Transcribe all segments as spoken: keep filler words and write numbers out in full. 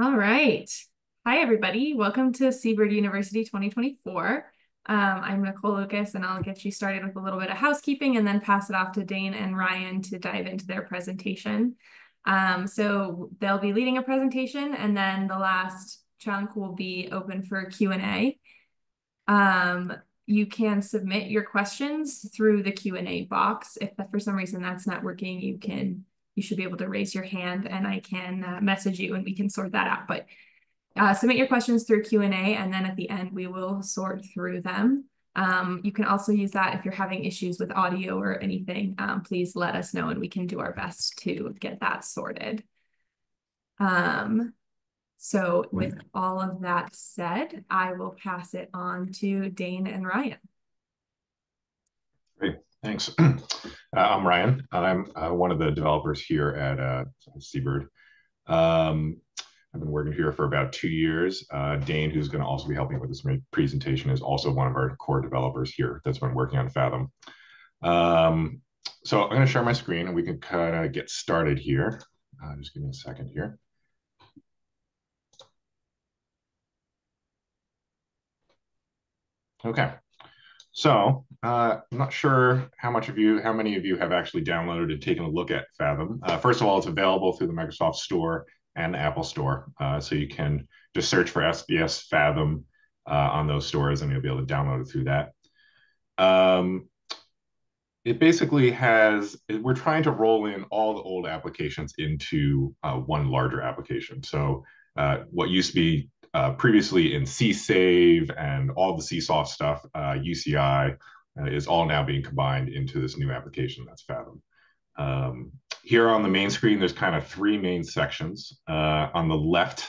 All right. Hi, everybody. Welcome to Sea-Bird University twenty twenty-four. Um, I'm Nicole Lucas, and I'll get you started with a little bit of housekeeping and then pass it off to Dane and Ryan to dive into their presentation. Um, so they'll be leading a presentation, and then the last chunk will be open for Q and A. Um, you can submit your questions through the Q and A box. If for some reason that's not working, you can you should be able to raise your hand and I can uh, message you and we can sort that out. But uh, submit your questions through Q and A, and then at the end, we will sort through them. Um, you can also use that if you're having issues with audio or anything. Um, please let us know and we can do our best to get that sorted. Um, so with all of that said, I will pass it on to Dane and Ryan. Great. Thanks. Uh, I'm Ryan. I'm uh, one of the developers here at uh, Sea-Bird. Um, I've been working here for about two years. Uh, Dane, who's going to also be helping with this presentation, is also one of our core developers here that's been working on Fathom. Um, so I'm going to share my screen and we can kind of get started here. Uh, just give me a second here. Okay. So uh, I'm not sure how much of you, how many of you have actually downloaded and taken a look at Fathom. Uh, first of all, it's available through the Microsoft Store and the Apple Store. Uh, so you can just search for S B S Fathom uh, on those stores and you'll be able to download it through that. Um, it basically has, we're trying to roll in all the old applications into uh, one larger application. So uh, what used to be Uh, previously in SeaSave and all the SeaSoft stuff, uh, U C I uh, is all now being combined into this new application that's Fathom. Um, here on the main screen, there's kind of three main sections. Uh, on the left,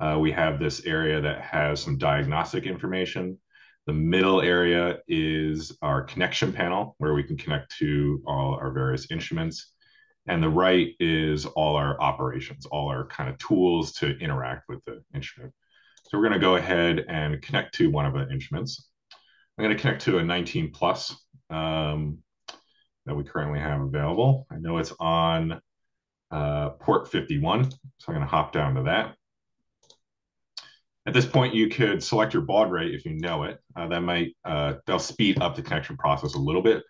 uh, we have this area that has some diagnostic information. The middle area is our connection panel where we can connect to all our various instruments. And the right is all our operations, all our kind of tools to interact with the instrument. So we're going to go ahead and connect to one of the instruments. I'm going to connect to a nineteen plus um, that we currently have available. I know it's on uh, port fifty-one, so I'm going to hop down to that. At this point, you could select your baud rate if you know it. Uh, that might uh, they'll speed up the connection process a little bit,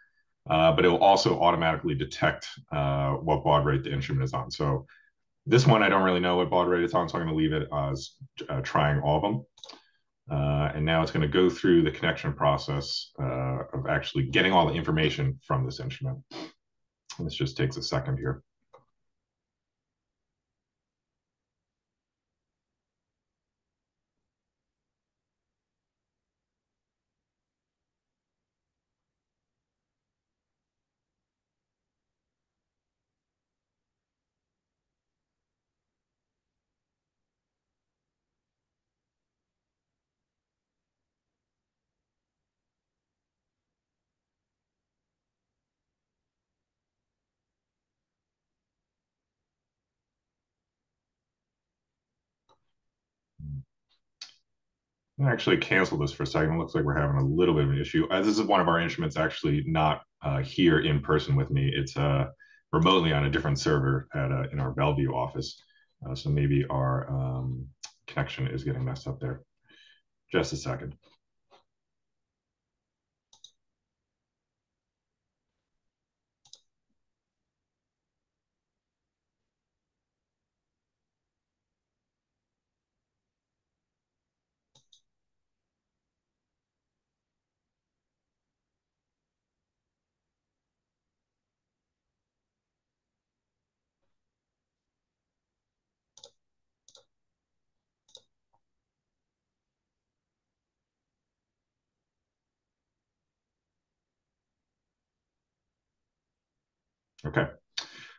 uh, but it will also automatically detect uh, what baud rate the instrument is on. So this one, I don't really know what baud rate it's on, so I'm going to leave it as uh, trying all of them. Uh, and now it's going to go through the connection process uh, of actually getting all the information from this instrument. And this just takes a second here. I'm going to actually cancel this for a second. It looks like we're having a little bit of an issue. Uh, this is one of our instruments actually not uh, here in person with me. It's uh, remotely on a different server at a, in our Bellevue office. Uh, so maybe our um, connection is getting messed up there. Just a second. Okay,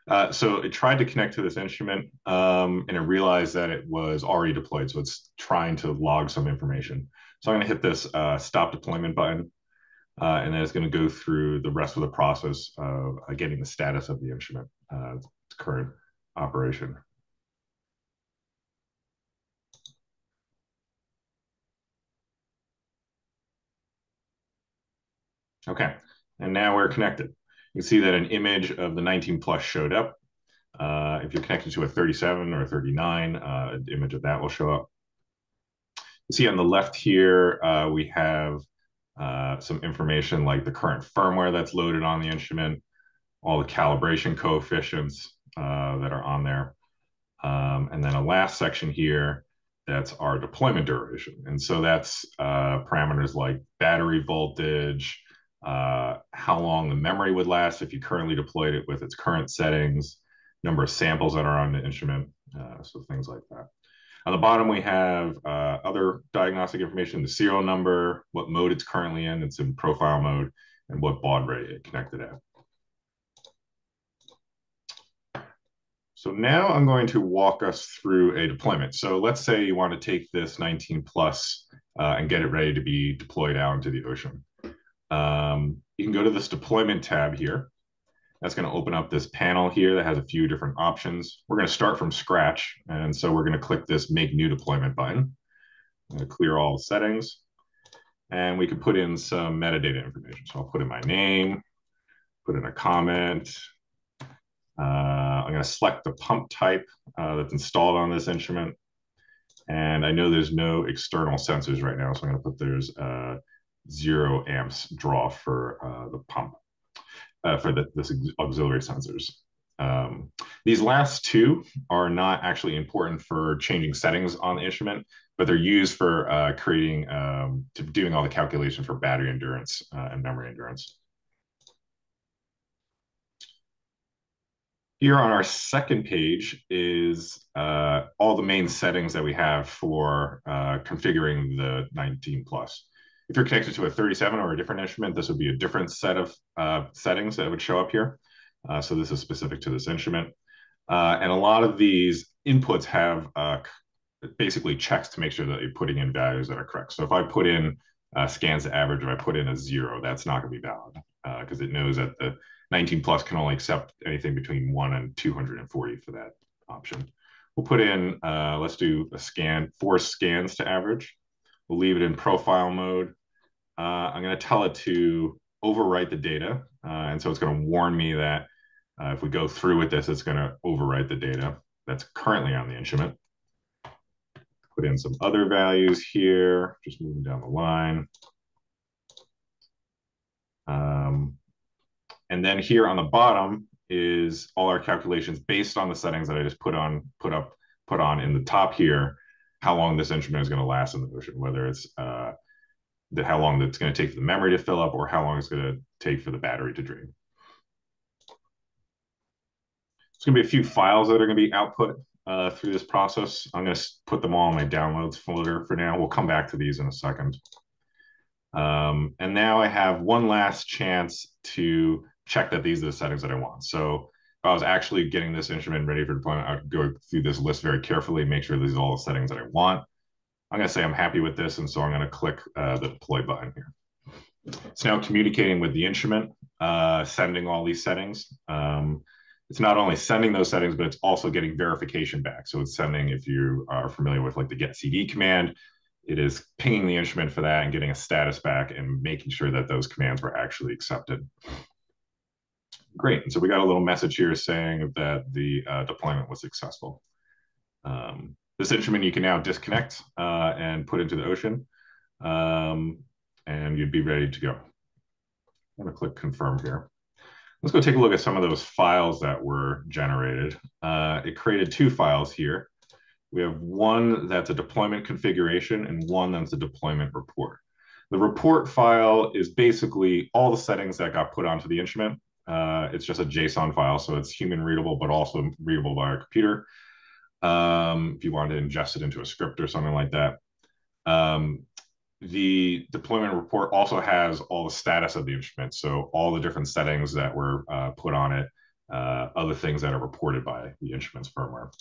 uh, so it tried to connect to this instrument um, and it realized that it was already deployed. So it's trying to log some information. So I'm gonna hit this uh, stop deployment button uh, and then it's gonna go through the rest of the process of uh, getting the status of the instrument, uh, its current operation. Okay, and now we're connected. You can see that an image of the nineteen plus showed up. Uh, if you're connected to a thirty-seven or a thirty-nine, uh, an image of that will show up. You see on the left here, uh, we have uh, some information like the current firmware that's loaded on the instrument, all the calibration coefficients uh, that are on there. Um, and then a last section here, that's our deployment duration. And so that's uh, parameters like battery voltage, uh, how long the memory would last if you currently deployed it with its current settings, number of samples that are on the instrument, uh, so things like that. On the bottom, we have uh, other diagnostic information, the serial number, what mode it's currently in, it's in profile mode, and what baud rate it connected at. So now I'm going to walk us through a deployment. So let's say you want to take this nineteen plus uh, and get it ready to be deployed out into the ocean. Um, you can go to this deployment tab here. That's going to open up this panel here that has a few different options. We're going to start from scratch. And so we're going to click this Make New Deployment button. I'm going to clear all the settings. And we can put in some metadata information. So I'll put in my name, put in a comment. Uh, I'm going to select the pump type uh, that's installed on this instrument. And I know there's no external sensors right now, so I'm going to put there's uh, zero amps draw for uh, the pump, uh, for the this auxiliary sensors. Um, these last two are not actually important for changing settings on the instrument, but they're used for uh, creating, um, to doing all the calculations for battery endurance uh, and memory endurance. Here on our second page is uh, all the main settings that we have for uh, configuring the nineteen plus. If you're connected to a thirty-seven or a different instrument, this would be a different set of uh, settings that would show up here. Uh, so this is specific to this instrument. Uh, and a lot of these inputs have uh, basically checks to make sure that you're putting in values that are correct. So if I put in uh, scans to average, if I put in a zero, that's not going to be valid because uh, it knows that the nineteen plus can only accept anything between one and two hundred forty for that option. We'll put in, uh, let's do a scan, four scans to average. We'll leave it in profile mode. Uh, I'm going to tell it to overwrite the data. Uh, and so it's going to warn me that uh, if we go through with this, it's going to overwrite the data that's currently on the instrument. Put in some other values here, just moving down the line. Um, And then here on the bottom is all our calculations based on the settings that I just put on, put up, put on in the top here, how long this instrument is going to last in the ocean, whether it's uh, the, how long it's going to take for the memory to fill up or how long it's going to take for the battery to drain. There's going to be a few files that are going to be output uh, through this process. I'm going to put them all in my downloads folder for now. We'll come back to these in a second. Um, and now I have one last chance to check that these are the settings that I want. So if I was actually getting this instrument ready for deployment, I'd go through this list very carefully, make sure these are all the settings that I want. I'm going to say I'm happy with this, and so I'm going to click uh, the deploy button here. It's now communicating with the instrument, uh, sending all these settings. Um, it's not only sending those settings, but it's also getting verification back. So it's sending, if you are familiar with like the get C D command, it is pinging the instrument for that and getting a status back and making sure that those commands were actually accepted. Great. And so we got a little message here saying that the uh, deployment was successful. Um, this instrument you can now disconnect uh, and put into the ocean, um, and you'd be ready to go. I'm going to click confirm here. Let's go take a look at some of those files that were generated. Uh, it created two files here. We have one that's a deployment configuration and one that's a deployment report. The report file is basically all the settings that got put onto the instrument. Uh, it's just a JSON file, so it's human readable, but also readable by our computer. Um, if you wanted to ingest it into a script or something like that. Um, the deployment report also has all the status of the instrument, so all the different settings that were uh, put on it, uh, other things that are reported by the instrument's firmware.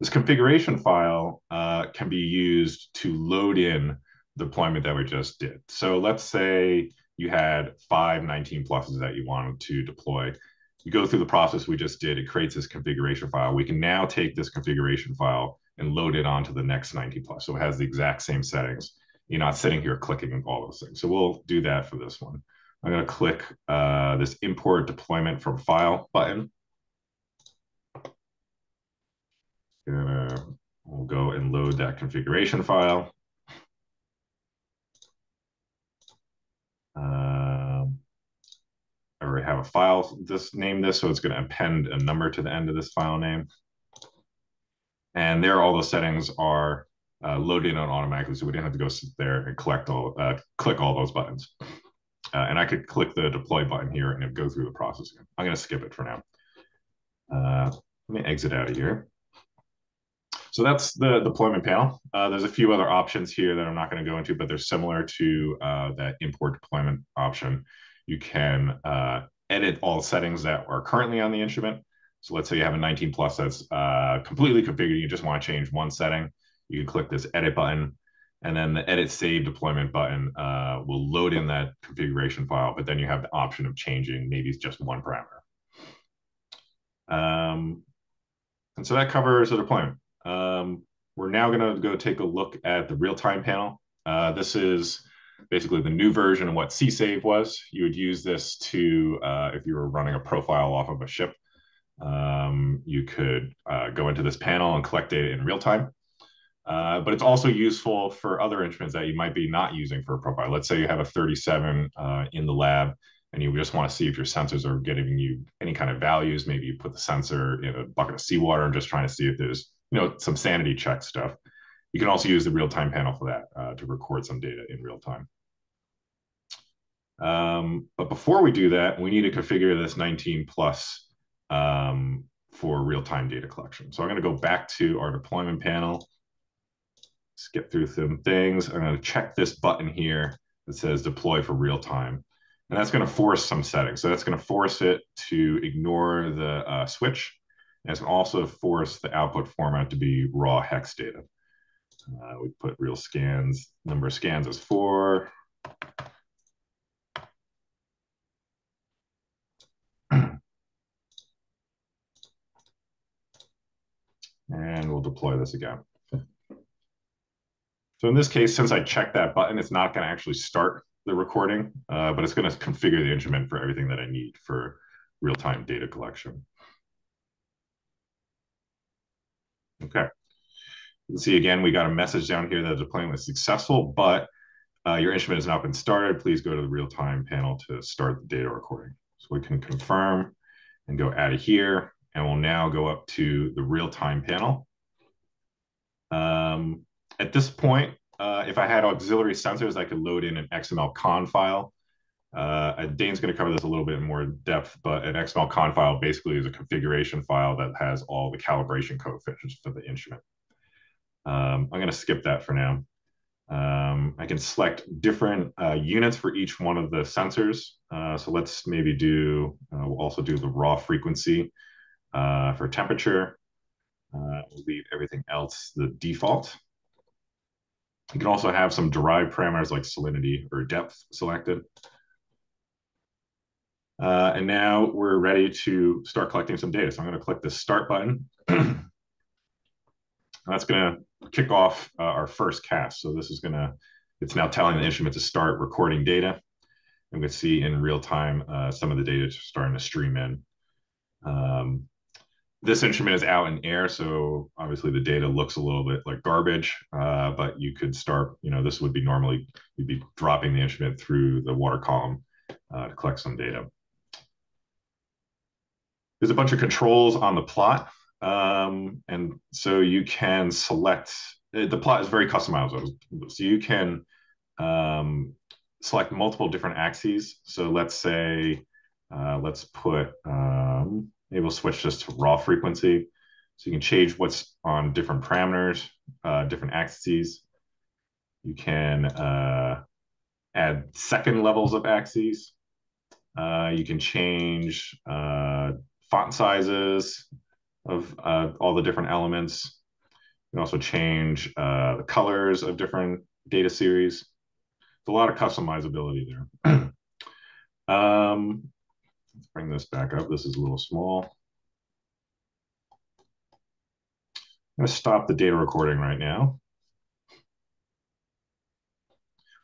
This configuration file uh, can be used to load in the deployment that we just did. So let's say you had five nineteen pluses that you wanted to deploy. You go through the process we just did, it creates this configuration file. We can now take this configuration file and load it onto the next nineteen plus. So it has the exact same settings. You're not sitting here clicking all those things. So we'll do that for this one. I'm gonna click uh, this import deployment from file button. gonna, we'll go and load that configuration file. Um, I already have a file this name this, so it's gonna append a number to the end of this file name. And there, all the settings are uh, loaded on automatically, so we didn't have to go sit there and collect all, uh, click all those buttons. Uh, and I could click the deploy button here and it go through the process. I'm going to skip it for now. Uh, let me exit out of here. So that's the deployment panel. Uh, there's a few other options here that I'm not going to go into, but they're similar to uh, that import deployment option. You can uh, edit all settings that are currently on the instrument. So let's say you have a nineteen plus that's uh, completely configured. You just want to change one setting. You can click this edit button. And then the edit save deployment button uh, will load in that configuration file, but then you have the option of changing maybe it's just one parameter. Um, and so that covers the deployment. Um, we're now gonna go take a look at the real-time panel. Uh, this is basically the new version of what SeaSave was. You would use this to, uh, if you were running a profile off of a ship, um, you could uh, go into this panel and collect data in real time. Uh, but it's also useful for other instruments that you might be not using for a profile. Let's say you have a thirty-seven uh, in the lab and you just want to see if your sensors are giving you any kind of values. Maybe you put the sensor in a bucket of seawater and just trying to see if there's, you know, some sanity check stuff. You can also use the real-time panel for that uh, to record some data in real time. Um, but before we do that, we need to configure this nineteen plus um, for real-time data collection. So I'm going to go back to our deployment panel. Skip through some things. I'm going to check this button here that says deploy for real time. And that's going to force some settings. So that's going to force it to ignore the uh, switch. And it's going to also force the output format to be raw hex data. Uh, we put real scans, number of scans is four. And we'll deploy this again. So in this case, since I checked that button, it's not going to actually start the recording, uh, but it's going to configure the instrument for everything that I need for real-time data collection. Okay. You can see again, we got a message down here that the deployment was successful, but uh, your instrument has not been started. Please go to the real-time panel to start the data recording. So we can confirm and go out of here, and we'll now go up to the real-time panel. Um, At this point, uh, if I had auxiliary sensors, I could load in an X M L con file. Uh, Dane's going to cover this a little bit in more depth, but an X M L con file basically is a configuration file that has all the calibration coefficients for the instrument. Um, I'm going to skip that for now. Um, I can select different uh, units for each one of the sensors. Uh, so let's maybe do, uh, we'll also do the raw frequency uh, for temperature. Uh, we'll leave everything else the default. You can also have some derived parameters like salinity or depth selected. Uh, and now we're ready to start collecting some data. So I'm going to click the start button. That's going to kick off uh, our first cast. So this is going to, it's now telling the instrument to start recording data. And we can see in real time uh, some of the data starting to stream in. Um, This instrument is out in air, so obviously the data looks a little bit like garbage, uh, but you could start, you know, this would be normally, you'd be dropping the instrument through the water column uh, to collect some data. There's a bunch of controls on the plot, um, and so you can select, the plot is very customizable, so you can um, select multiple different axes. So let's say, uh, let's put, um, maybe we'll switch this to raw frequency. So you can change what's on different parameters, uh, different axes. You can uh, add second levels of axes. Uh, you can change uh, font sizes of uh, all the different elements. You can also change uh, the colors of different data series. There's a lot of customizability there. um, Let's bring this back up. This is a little small. I'm going to stop the data recording right now.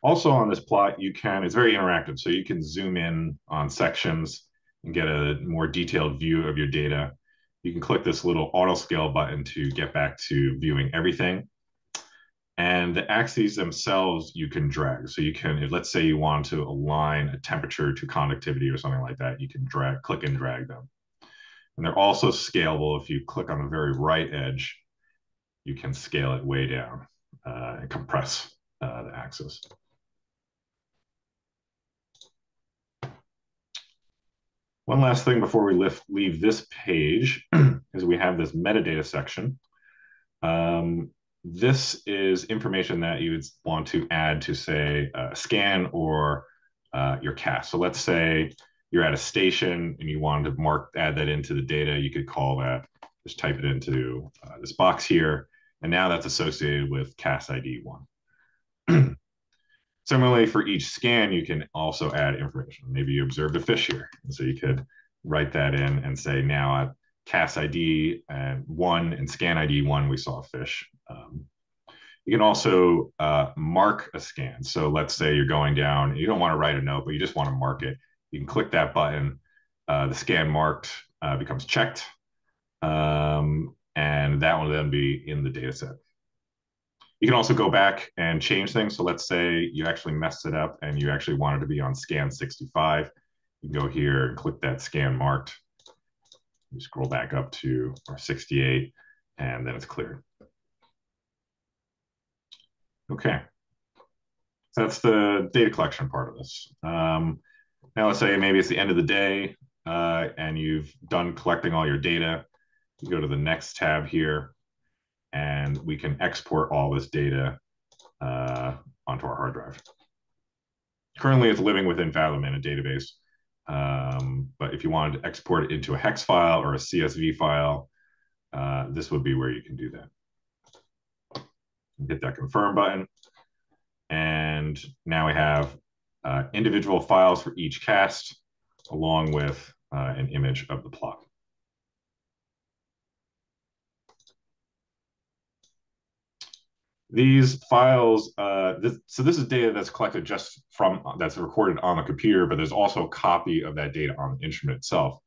Also on this plot, you can, it's very interactive. So you can zoom in on sections and get a more detailed view of your data. you can click this little auto scale button to get back to viewing everything. And the axes themselves, you can drag. So you can, if, let's say you want to align a temperature to conductivity or something like that, you can drag, click and drag them. And they're also scalable. If you click on the very right edge, you can scale it way down uh, and compress uh, the axis. One last thing before we lift, leave this page is we have this metadata section. Um, this is information that you would want to add to, say, a scan or uh, your cast. So let's say you're at a station and you wanted to mark, add that into the data. You could call that, just type it into uh, this box here. And now that's associated with cast I D one. Similarly, for each scan, you can also add information. Maybe you observed a fish here. And so you could write that in and say, now at cast I D and one and scan I D one, we saw a fish. Um, you can also uh, mark a scan. So let's say you're going down, you don't want to write a note, but you just want to mark it. You can click that button. Uh, the scan marked uh, becomes checked. Um, and that will then be in the data set. You can also go back and change things. So let's say you actually messed it up and you actually wanted to be on scan sixty-five. You can go here and click that scan marked. You scroll back up to or sixty-eight, and then it's cleared. Okay, so that's the data collection part of this. Um, now let's say maybe it's the end of the day uh, and you've done collecting all your data. You go to the next tab here. And we can export all this data uh, onto our hard drive. Currently, it's living within Fathom in a database. Um, but if you wanted to export it into a hex file or a C S V file, uh, this would be where you can do that. Hit that confirm button. And now we have uh, individual files for each cast, along with uh, an image of the plot. These files, uh, this, so this is data that's collected just from, that's recorded on the computer, but there's also a copy of that data on the instrument itself.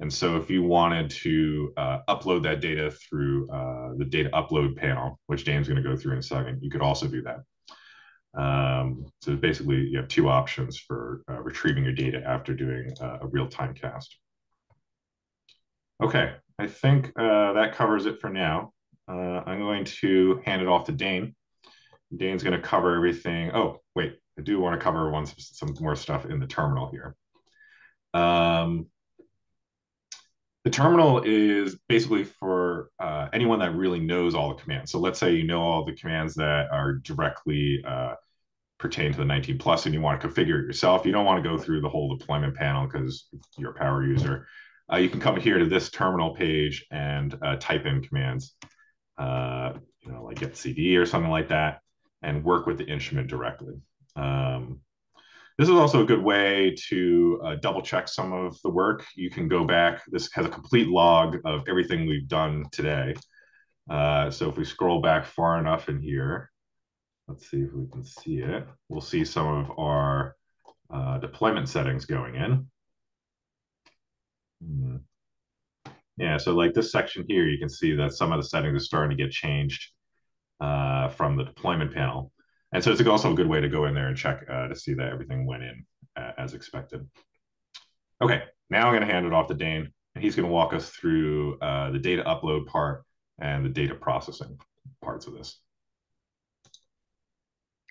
And so if you wanted to uh, upload that data through uh, the data upload panel, which Dane's gonna go through in a second, you could also do that. Um, so basically you have two options for uh, retrieving your data after doing uh, a real-time cast. Okay, I think uh, that covers it for now. Uh, I'm going to hand it off to Dane. Dane's going to cover everything. Oh, wait, I do want to cover one, some more stuff in the terminal here. Um, the terminal is basically for uh, anyone that really knows all the commands. So let's say you know all the commands that are directly uh, pertain to the nineteen plus and you want to configure it yourself. You don't want to go through the whole deployment panel because you're a power user. Uh, you can come here to this terminal page and uh, type in commands. Uh, you know, like get C D or something like that, and work with the instrument directly. Um, this is also a good way to uh, double check some of the work. You can go back. This has a complete log of everything we've done today. Uh, so if we scroll back far enough in here, let's see if we can see it. We'll see some of our uh, deployment settings going in. Hmm. Yeah, so like this section here, you can see that some of the settings are starting to get changed uh, from the deployment panel. And so it's also a good way to go in there and check uh, to see that everything went in uh, as expected. Okay, now I'm gonna hand it off to Dane, and he's gonna walk us through uh, the data upload part and the data processing parts of this.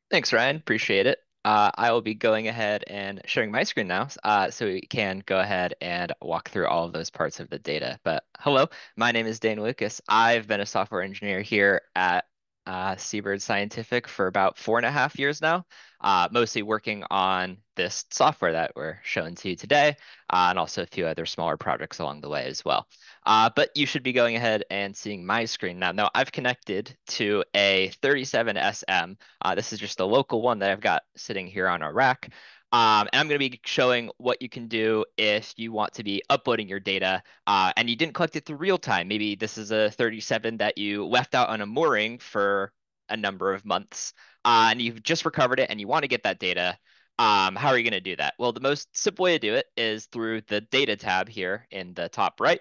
Thanks, Ryan, appreciate it. Uh, I will be going ahead and sharing my screen now, uh, so we can go ahead and walk through all of those parts of the data. But hello, my name is Dane Lucas. I've been a software engineer here at uh, Sea-Bird Scientific for about four and a half years now, uh, mostly working on this software that we're showing to you today, uh, and also a few other smaller projects along the way as well. Uh, but you should be going ahead and seeing my screen now. Now, I've connected to a thirty-seven S M. Uh, this is just a local one that I've got sitting here on our rack. Um, and I'm going to be showing what you can do if you want to be uploading your data uh, and you didn't collect it through real time. Maybe this is a thirty-seven that you left out on a mooring for a number of months uh, and you've just recovered it and you want to get that data. Um, how are you going to do that? Well, the most simple way to do it is through the data tab here in the top right.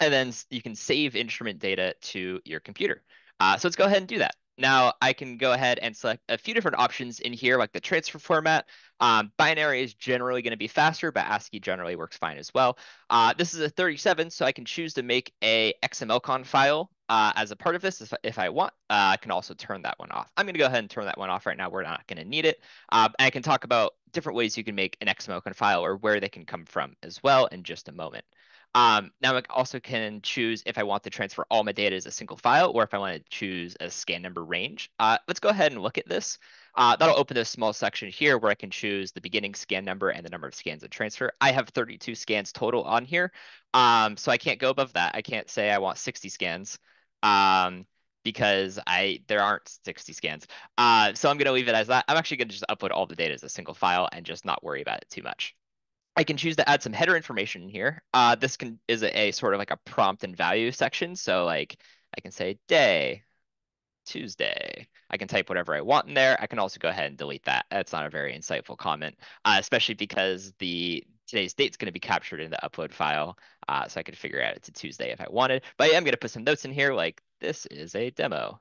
And then you can save instrument data to your computer. Uh, so let's go ahead and do that. Now I can go ahead and select a few different options in here, like the transfer format. Um, binary is generally going to be faster, but ASCII generally works fine as well. Uh, this is a thirty-seven, so I can choose to make a X M L con file uh, as a part of this if, if I want. Uh, I can also turn that one off. I'm going to go ahead and turn that one off right now. We're not going to need it. Uh, and I can talk about different ways you can make an X M L con file or where they can come from as well in just a moment. Um, now I also can choose if I want to transfer all my data as a single file or if I want to choose a scan number range. Uh, let's go ahead and look at this. Uh, that'll open this small section here where I can choose the beginning scan number and the number of scans and transfer. I have thirty-two scans total on here, um, so I can't go above that. I can't say I want sixty scans um, because I there aren't sixty scans. Uh, so I'm going to leave it as that. I'm actually going to just upload all the data as a single file and just not worry about it too much. I can choose to add some header information in here. Uh, this can is a, a sort of like a prompt and value section. So like I can say day, Tuesday. I can type whatever I want in there. I can also go ahead and delete that. That's not a very insightful comment, uh, especially because the today's date is going to be captured in the upload file. Uh, so I could figure out it's a Tuesday if I wanted. But yeah, I'm going to put some notes in here like this is a demo.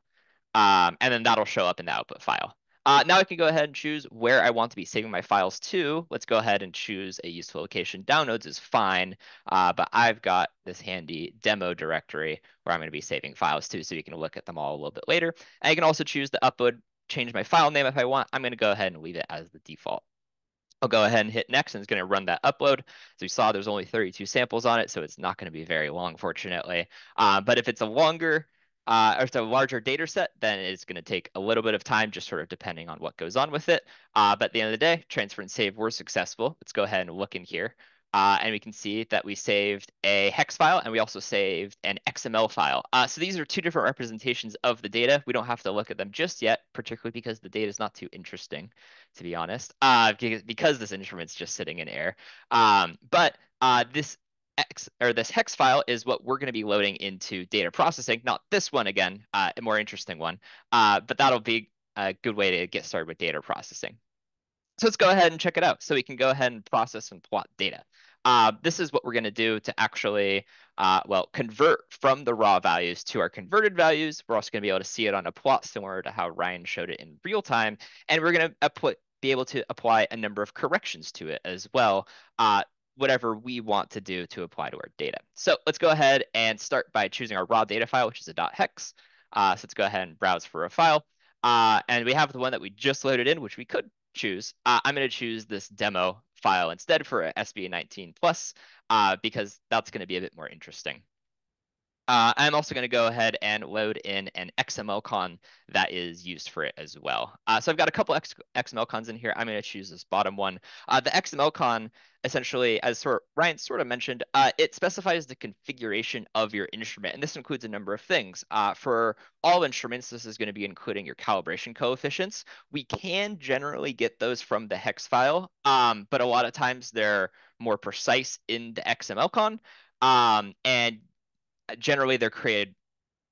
Um, and then that'll show up in the output file. Uh, now I can go ahead and choose where I want to be saving my files to. Let's go ahead and choose a useful location. Downloads is fine, uh, but I've got this handy demo directory where I'm going to be saving files to, so you can look at them all a little bit later. And I can also choose to upload, change my file name if I want. I'm going to go ahead and leave it as the default. I'll go ahead and hit next, and it's going to run that upload. As we saw, there's only thirty-two samples on it, so it's not going to be very long, fortunately. Uh, but if it's a longer... Uh, or if it's a larger data set, then it's going to take a little bit of time, just sort of depending on what goes on with it. Uh, but at the end of the day, transfer and save were successful. Let's go ahead and look in here. Uh, and we can see that we saved a hex file, and we also saved an X M L file. Uh, so these are two different representations of the data. We don't have to look at them just yet, particularly because the data is not too interesting, to be honest, uh, because this instrument's just sitting in air. Um, but uh, this X, or this hex file is what we're going to be loading into data processing, not this one again, uh, a more interesting one, uh, but that'll be a good way to get started with data processing. So let's go ahead and check it out. So we can go ahead and process and plot data. Uh, this is what we're going to do to actually, uh, well, convert from the raw values to our converted values. We're also going to be able to see it on a plot similar to how Ryan showed it in real time, and we're going to put, be able to apply a number of corrections to it as well. Uh, whatever we want to do to apply to our data. So let's go ahead and start by choosing our raw data file, which is a .hex. Uh, so let's go ahead and browse for a file. Uh, and we have the one that we just loaded in, which we could choose. Uh, I'm going to choose this demo file instead for a S B E nineteen plus, uh, because that's going to be a bit more interesting. Uh, I'm also going to go ahead and load in an X M L con that is used for it as well. Uh, so I've got a couple X XMLcons in here. I'm going to choose this bottom one. Uh, the X M L con essentially, as sort of Ryan sort of mentioned, uh, it specifies the configuration of your instrument, and this includes a number of things. Uh, for all instruments, this is going to be including your calibration coefficients. We can generally get those from the hex file, um, but a lot of times they're more precise in the X M L con, um, and generally they're created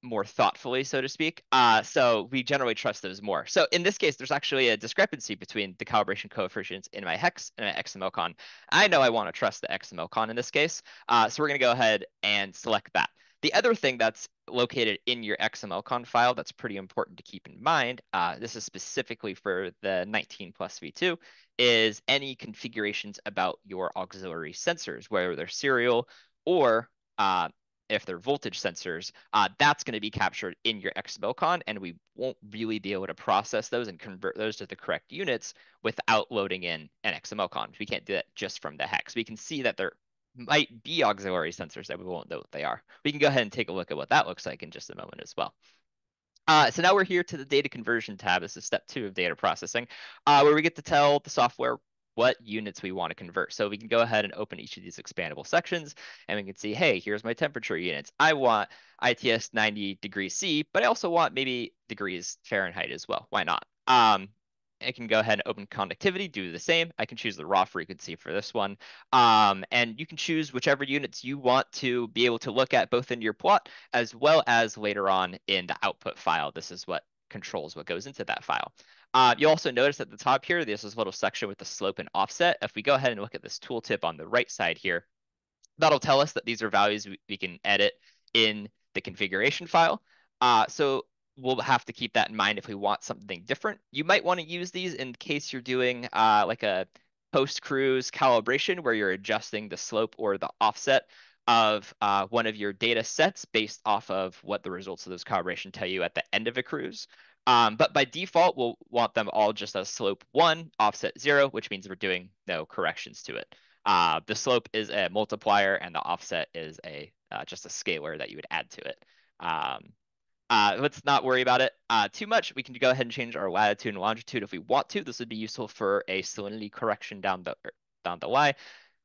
more thoughtfully, so to speak. Uh, so we generally trust those more. So in this case, there's actually a discrepancy between the calibration coefficients in my hex and my X M L con. I know I want to trust the X M L con in this case. Uh, so we're going to go ahead and select that. The other thing that's located in your X M L con file that's pretty important to keep in mind, uh, this is specifically for the nineteen plus V two, is any configurations about your auxiliary sensors, whether they're serial or uh, if they're voltage sensors, uh, that's going to be captured in your X M L con, and we won't really be able to process those and convert those to the correct units without loading in an X M L con. We can't do that just from the hex. We can see that there might be auxiliary sensors that we won't know what they are. We can go ahead and take a look at what that looks like in just a moment as well. Uh, so now we're here to the data conversion tab. This is step two of data processing, uh, where we get to tell the software what units we want to convert. So we can go ahead and open each of these expandable sections, and we can see, hey, here's my temperature units. I want I T S ninety degrees C, but I also want maybe degrees Fahrenheit as well. Why not? Um, I can go ahead and open conductivity, do the same. I can choose the raw frequency for this one. Um, and you can choose whichever units you want to be able to look at both in your plot as well as later on in the output file. This is what controls what goes into that file. Uh, you'll also notice at the top here, there's this little section with the slope and offset. If we go ahead and look at this tooltip on the right side here, that'll tell us that these are values we, we can edit in the configuration file. Uh, so we'll have to keep that in mind if we want something different. You might want to use these in case you're doing uh, like a post-cruise calibration where you're adjusting the slope or the offset of uh, one of your data sets based off of what the results of those calibration tell you at the end of a cruise. Um, but by default, we'll want them all just as slope one, offset zero, which means we're doing no corrections to it. Uh, the slope is a multiplier and the offset is a uh, just a scalar that you would add to it. Um, Uh, let's not worry about it uh, too much. We can go ahead and change our latitude and longitude if we want to. This would be useful for a salinity correction down the down the Y.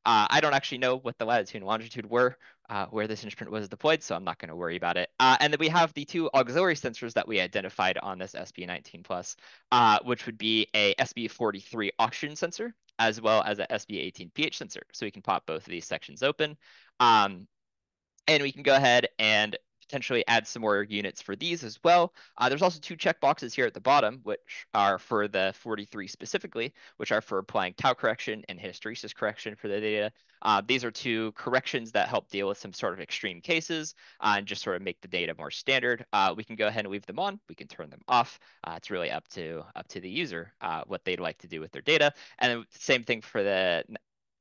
Uh, I don't actually know what the latitude and longitude were uh, where this instrument was deployed, so I'm not going to worry about it. Uh, and then we have the two auxiliary sensors that we identified on this S B E nineteen plus, uh, which would be a S B E forty-three oxygen sensor as well as a S B E eighteen pH sensor. So we can pop both of these sections open, um, and we can go ahead and potentially add some more units for these as well. Uh, there's also two checkboxes here at the bottom, which are for the forty-three specifically, which are for applying tau correction and hysteresis correction for the data. Uh, these are two corrections that help deal with some sort of extreme cases uh, and just sort of make the data more standard. Uh, we can go ahead and leave them on. We can turn them off. Uh, it's really up to up to the user uh, what they'd like to do with their data. And then same thing for the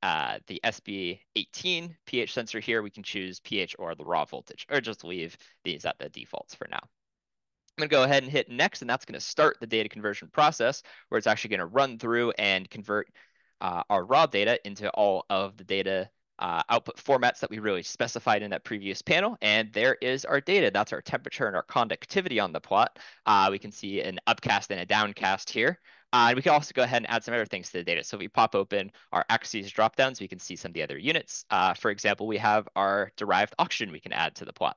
Uh, the S B E eighteen pH sensor here, we can choose pH or the raw voltage, or just leave these at the defaults for now. I'm going to go ahead and hit next, and that's going to start the data conversion process, where it's actually going to run through and convert uh, our raw data into all of the data uh, output formats that we really specified in that previous panel. And there is our data. That's our temperature and our conductivity on the plot. Uh, we can see an upcast and a downcast here. Uh, and we can also go ahead and add some other things to the data. So if we pop open our axes dropdowns, we can see some of the other units. Uh, for example, we have our derived oxygen we can add to the plot.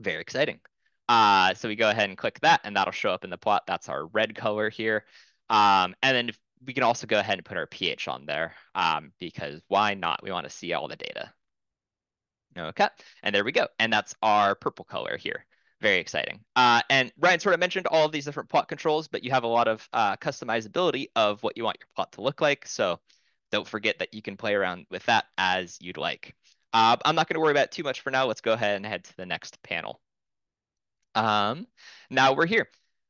Very exciting. Uh, so we go ahead and click that, and that'll show up in the plot. That's our red color here. Um, and then if, we can also go ahead and put our pH on there, um, because why not? We want to see all the data. Okay, and there we go. And that's our purple color here. Very exciting. Uh, and Ryan sort of mentioned all of these different plot controls, but you have a lot of uh, customizability of what you want your plot to look like. So don't forget that you can play around with that as you'd like. Uh, I'm not going to worry about it too much for now. Let's go ahead and head to the next panel. Um, now we're here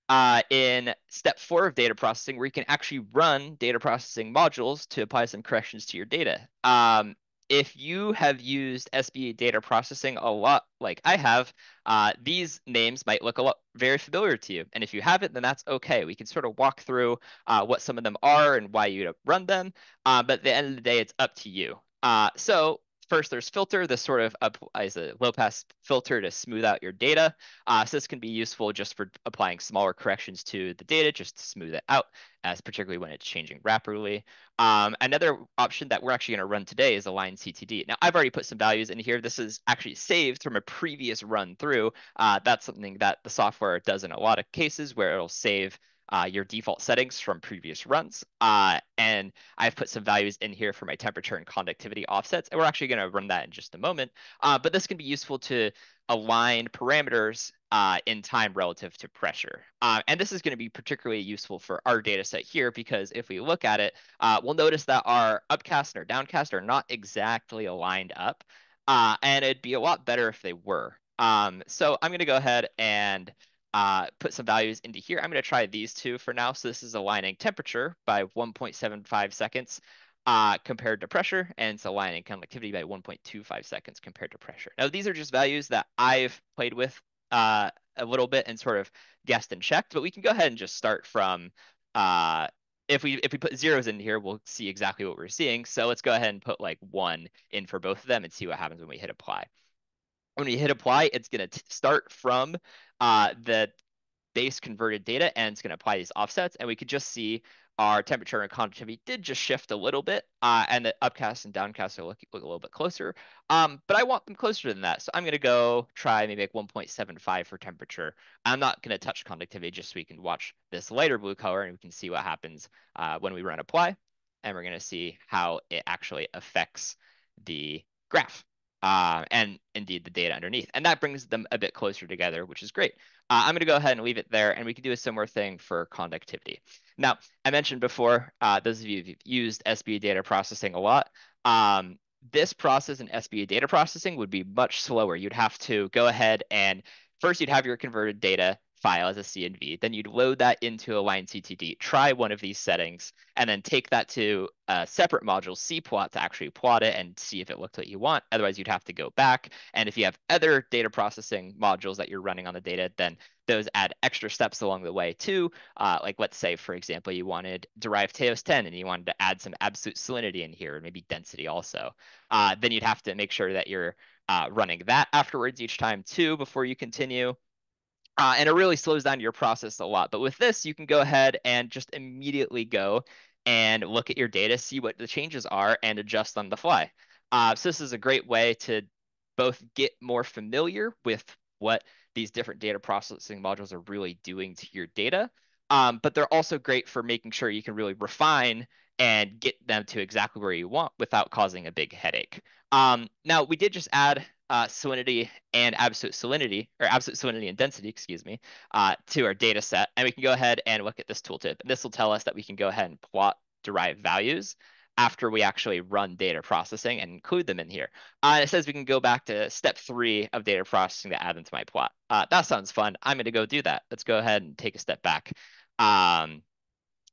uh, in step four of data processing, where you can actually run data processing modules to apply some corrections to your data. Um, If you have used S B E data processing a lot, like I have, uh, these names might look a lot very familiar to you. And if you haven't, then that's okay. We can sort of walk through uh, what some of them are and why you'd run them. Uh, but at the end of the day, it's up to you. Uh, so first, there's filter. This sort of applies a low-pass filter to smooth out your data. Uh, so this can be useful just for applying smaller corrections to the data, just to smooth it out, as particularly when it's changing rapidly. Um, another option that we're actually going to run today is align C T D. Now, I've already put some values in here. This is actually saved from a previous run through. Uh, that's something that the software does in a lot of cases, where it'll save Uh, your default settings from previous runs. Uh, and I've put some values in here for my temperature and conductivity offsets. And we're actually going to run that in just a moment. Uh, but this can be useful to align parameters uh, in time relative to pressure. Uh, and this is going to be particularly useful for our data set here, because if we look at it, uh, we'll notice that our upcast and our downcast are not exactly aligned up. Uh, and it'd be a lot better if they were. Um, so I'm going to go ahead and Uh, put some values into here. I'm going to try these two for now. So this is aligning temperature by one point seven five seconds uh, compared to pressure, and it's aligning conductivity by one point two five seconds compared to pressure. Now, these are just values that I've played with uh, a little bit and sort of guessed and checked, but we can go ahead and just start from, uh, if we if we put zeros in here, we'll see exactly what we're seeing. So let's go ahead and put like one in for both of them and see what happens when we hit apply. When we hit apply, it's going to start from uh, the base converted data, and it's going to apply these offsets. And we could just see our temperature and conductivity did just shift a little bit, uh, and the upcast and downcast are look, look a little bit closer. Um, but I want them closer than that, so I'm going to go try maybe like one point seven five for temperature. I'm not going to touch conductivity, just so we can watch this lighter blue color, and we can see what happens uh, when we run apply, and we're going to see how it actually affects the graph. Uh, and indeed the data underneath. And that brings them a bit closer together, which is great. Uh, I'm going to go ahead and leave it there, and we can do a similar thing for conductivity. Now, I mentioned before, uh, those of you who've used S B E data processing a lot, um, this process in S B E data processing would be much slower. You'd have to go ahead and first you'd have your converted data file as a C S V, then you'd load that into a line C T D, try one of these settings, and then take that to a separate module, C plot, to actually plot it and see if it looked what you want. Otherwise, you'd have to go back. And if you have other data processing modules that you're running on the data, then those add extra steps along the way too. Uh, like let's say, for example, you wanted derived T E O S ten and you wanted to add some absolute salinity in here, and maybe density also. Uh, then you'd have to make sure that you're uh, running that afterwards each time too before you continue. Uh, and it really slows down your process a lot. But with this, you can go ahead and just immediately go and look at your data, see what the changes are, and adjust on the fly. Uh, so this is a great way to both get more familiar with what these different data processing modules are really doing to your data, um, but they're also great for making sure you can really refine and get them to exactly where you want without causing a big headache. Um, now, we did just add Uh, salinity and absolute salinity, or absolute salinity and density, excuse me, uh, to our data set. And we can go ahead and look at this tooltip. And this will tell us that we can go ahead and plot derived values after we actually run data processing and include them in here. Uh, it says we can go back to step three of data processing to add them to my plot. Uh, that sounds fun. I'm going to go do that. Let's go ahead and take a step back. Um,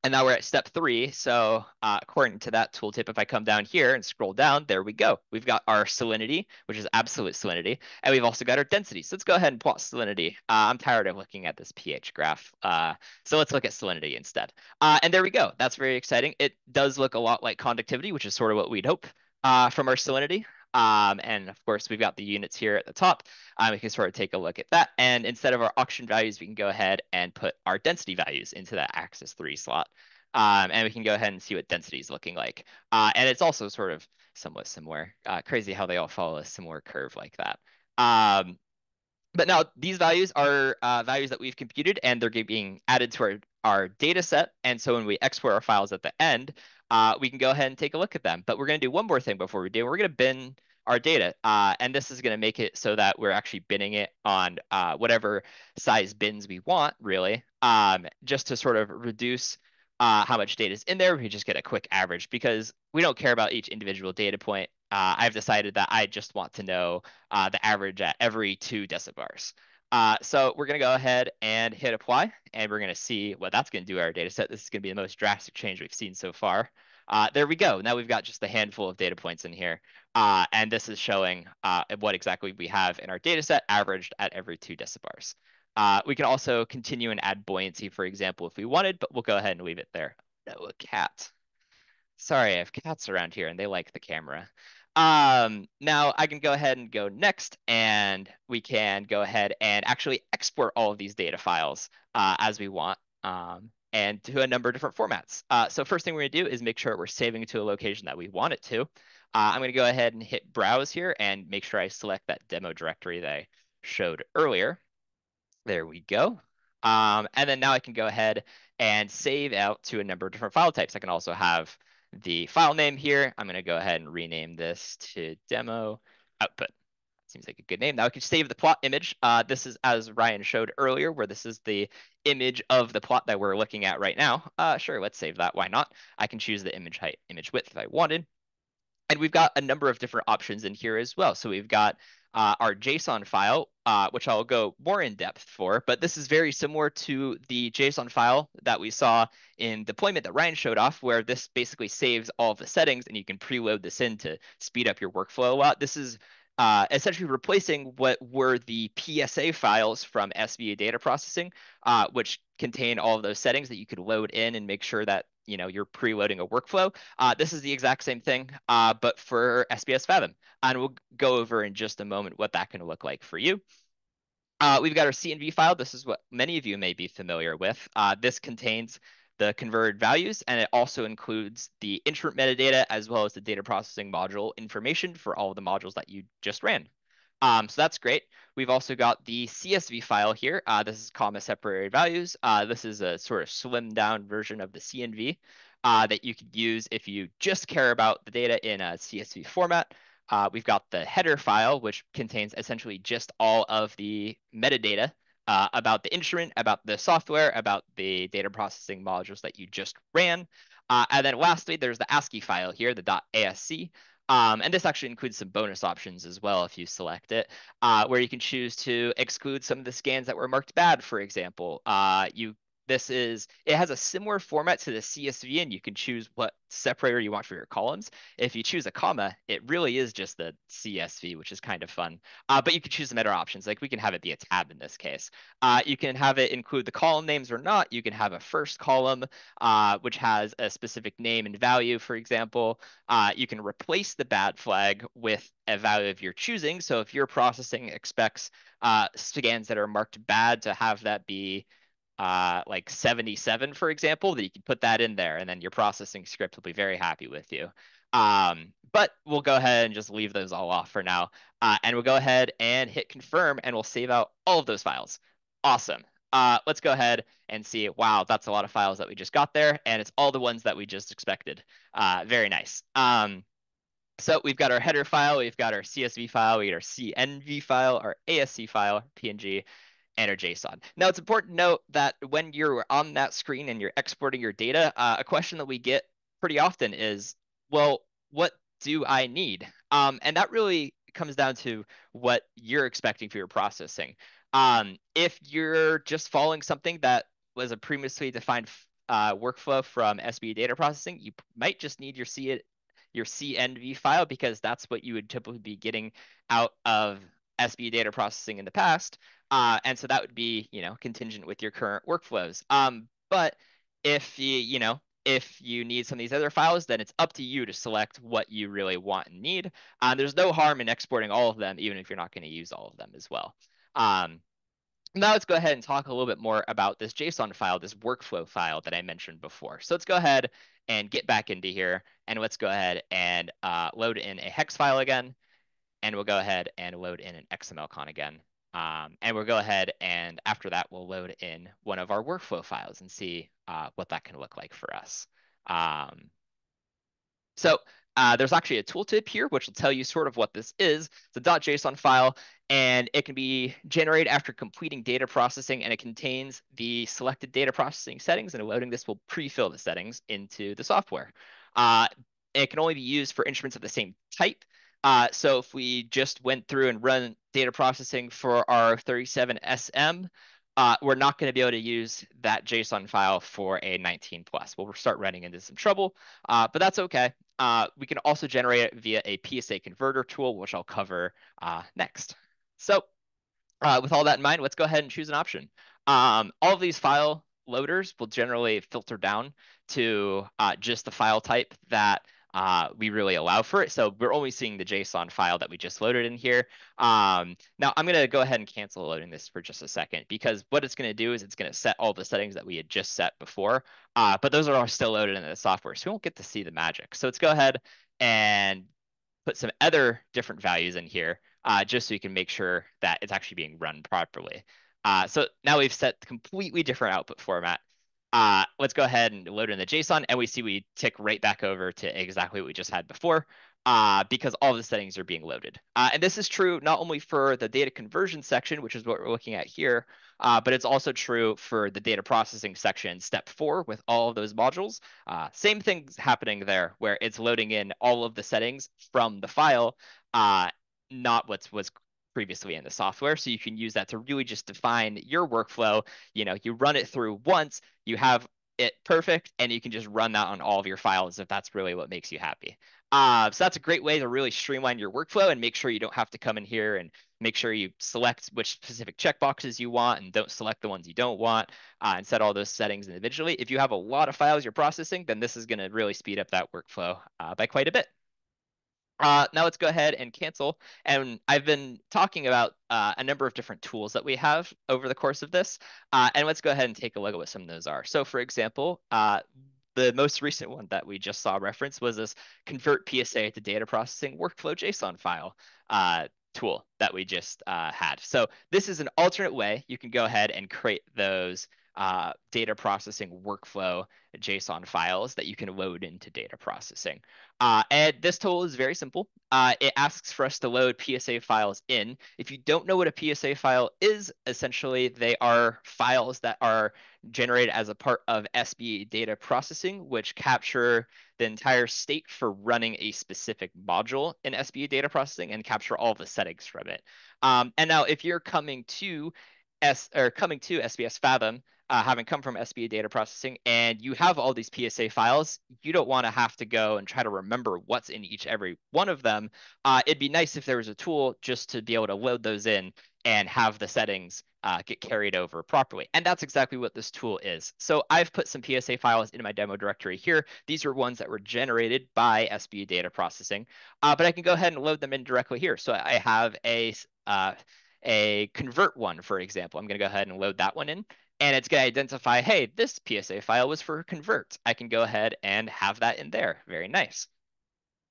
and now we're at step three. So uh, according to that tooltip, if I come down here and scroll down, there we go. We've got our salinity, which is absolute salinity, and we've also got our density. So let's go ahead and plot salinity. Uh, I'm tired of looking at this pH graph. Uh, so let's look at salinity instead. Uh, and there we go. That's very exciting. It does look a lot like conductivity, which is sort of what we'd hope uh, from our salinity. Um, and of course, we've got the units here at the top. Um, we can sort of take a look at that. And instead of our auction values, we can go ahead and put our density values into that axis three slot. Um, and we can go ahead and see what density is looking like. Uh, and it's also sort of somewhat similar. Uh, crazy how they all follow a similar curve like that. Um, but now these values are uh, values that we've computed, and they're being added to our, our data set. And so when we export our files at the end, Uh, we can go ahead and take a look at them. But we're going to do one more thing before we do. We're going to bin our data. Uh, and this is going to make it so that we're actually binning it on uh, whatever size bins we want, really, um, just to sort of reduce uh, how much data is in there. We just get a quick average because we don't care about each individual data point. Uh, I've decided that I just want to know uh, the average at every two decibars. Uh, so we're going to go ahead and hit apply, and we're going to see what that's going to do to our data set. This is going to be the most drastic change we've seen so far. Uh, there we go. Now we've got just a handful of data points in here, uh, and this is showing uh, what exactly we have in our data set averaged at every two decibars. Uh, we can also continue and add buoyancy, for example, if we wanted, but we'll go ahead and leave it there. No, a cat. Sorry, I have cats around here, and they like the camera. Um, now I can go ahead and go next, and we can go ahead and actually export all of these data files uh, as we want um, and to a number of different formats. Uh, so first thing we're going to do is make sure we're saving to a location that we want it to. Uh, I'm going to go ahead and hit browse here and make sure I select that demo directory that I showed earlier. There we go. Um, and then now I can go ahead and save out to a number of different file types. I can also have the file name here. I'm going to go ahead and rename this to demo output. Seems like a good name. Now I can save the plot image. Uh, this is, as Ryan showed earlier, where this is the image of the plot that we're looking at right now. Uh, sure, let's save that. Why not? I can choose the image height, image width if I wanted. And we've got a number of different options in here as well. So we've got uh, our JSON file, uh, which I'll go more in depth for, but this is very similar to the JSON file that we saw in deployment that Ryan showed off, where this basically saves all of the settings and you can preload this in to speed up your workflow a lot. This is uh, essentially replacing what were the P S A files from S B E data processing, uh, which contain all of those settings that you could load in and make sure that you know, you're preloading a workflow. Uh, this is the exact same thing, uh, but for S B S Fathom. And we'll go over in just a moment what that can look like for you. Uh, we've got our C S V file. This is what many of you may be familiar with. Uh, this contains the converted values, and it also includes the instrument metadata as well as the data processing module information for all of the modules that you just ran. Um, so that's great. We've also got the C S V file here. Uh, this is comma separated values. Uh, this is a sort of slimmed down version of the C S V uh, that you could use if you just care about the data in a C S V format. Uh, we've got the header file, which contains essentially just all of the metadata uh, about the instrument, about the software, about the data processing modules that you just ran. Uh, and then lastly, there's the ASCII file here, the .asc. Um, and this actually includes some bonus options as well if you select it, uh, where you can choose to exclude some of the scans that were marked bad, for example. Uh, you This is, it has a similar format to the C S V, and you can choose what separator you want for your columns. If you choose a comma, it really is just the C S V, which is kind of fun. Uh, but you can choose some other options, like we can have it be a tab in this case. Uh, you can have it include the column names or not. You can have a first column, uh, which has a specific name and value, for example. Uh, you can replace the bad flag with a value of your choosing. So if your processing expects uh, scans that are marked bad to have that be Uh, like seventy-seven, for example, that you can put that in there, and then your processing script will be very happy with you. Um, but we'll go ahead and just leave those all off for now. Uh, and we'll go ahead and hit confirm, and we'll save out all of those files. Awesome. Uh, let's go ahead and see. Wow, that's a lot of files that we just got there, and it's all the ones that we just expected. Uh, very nice. Um, So we've got our header file, we've got our C S V file, we got our C N V file, our A S C file, P N G, and our JSON. Now, it's important to note that when you're on that screen and you're exporting your data, uh, a question that we get pretty often is, well, what do I need? Um, and that really comes down to what you're expecting for your processing. Um, if you're just following something that was a previously defined uh, workflow from S B E data processing, you might just need your C your C N V file, because that's what you would typically be getting out of S B E data processing in the past. Uh, and so that would be, you know, contingent with your current workflows. Um, but if you, you know, if you need some of these other files, then it's up to you to select what you really want and need. Uh, there's no harm in exporting all of them, even if you're not going to use all of them as well. Um, now let's go ahead and talk a little bit more about this JSON file, this workflow file that I mentioned before. So let's go ahead and get back into here, and let's go ahead and uh, load in a hex file again, and we'll go ahead and load in an X M L con again. Um, and we'll go ahead and after that, we'll load in one of our workflow files and see uh, what that can look like for us. Um, so uh, there's actually a tooltip here, which will tell you sort of what this is. It's a .json file, and it can be generated after completing data processing, and it contains the selected data processing settings, and loading this will pre-fill the settings into the software. Uh, it can only be used for instruments of the same type. Uh, so if we just went through and run data processing for our thirty-seven S M, uh, we're not going to be able to use that JSON file for a nineteen plus. We'll start running into some trouble, uh, but that's okay. Uh, we can also generate it via a P S A converter tool, which I'll cover uh, next. So uh, with all that in mind, let's go ahead and choose an option. Um, all of these file loaders will generally filter down to uh, just the file type that Uh, we really allow for it. So we're only seeing the JSON file that we just loaded in here. Um, now I'm going to go ahead and cancel loading this for just a second, because what it's going to do is it's going to set all the settings that we had just set before, uh, but those are still loaded into the software, so we won't get to see the magic. So let's go ahead and put some other different values in here, uh, just so you can make sure that it's actually being run properly. Uh, so now we've set completely different output format. Uh, let's go ahead and load in the JSON, and we see we tick right back over to exactly what we just had before, uh, because all the settings are being loaded. Uh, and this is true not only for the data conversion section, which is what we're looking at here, uh, but it's also true for the data processing section, step four, with all of those modules. Uh, same thing's happening there, where it's loading in all of the settings from the file, uh, not what's was previously in the software. So you can use that to really just define your workflow. You know, you run it through once, you have it perfect, and you can just run that on all of your files if that's really what makes you happy. Uh, so that's a great way to really streamline your workflow and make sure you don't have to come in here and make sure you select which specific checkboxes you want and don't select the ones you don't want, uh, and set all those settings individually. If you have a lot of files you're processing, then this is going to really speed up that workflow uh, by quite a bit. Uh, now let's go ahead and cancel. And I've been talking about uh, a number of different tools that we have over the course of this. Uh, and let's go ahead and take a look at what some of those are. So for example, uh, the most recent one that we just saw referenced was this convert P S A to data processing workflow JSON file uh, tool that we just uh, had. So this is an alternate way you can go ahead and create those uh, data processing workflow JSON files that you can load into data processing. Uh, and this tool is very simple. Uh, it asks for us to load P S A files in. If you don't know what a P S A file is, essentially they are files that are generated as a part of S B E data processing, which capture the entire state for running a specific module in S B E data processing and capture all the settings from it. Um, and now if you're coming to S or coming to S B S Fathom, uh, having come from S B E data processing, and you have all these P S A files, you don't want to have to go and try to remember what's in each every one of them. Uh, it'd be nice if there was a tool just to be able to load those in and have the settings uh, get carried over properly. And that's exactly what this tool is. So I've put some P S A files in my demo directory here. These are ones that were generated by S B E data processing, uh, but I can go ahead and load them in directly here. So I have a uh, a convert one, for example. I'm going to go ahead and load that one in, and it's going to identify, hey, this P S A file was for convert. I can go ahead and have that in there. Very nice.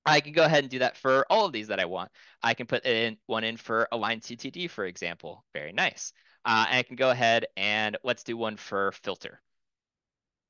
I can go ahead and do that for all of these that I want. I can put in one in for align C T D, for example. Very nice. Uh, and I can go ahead and let's do one for filter.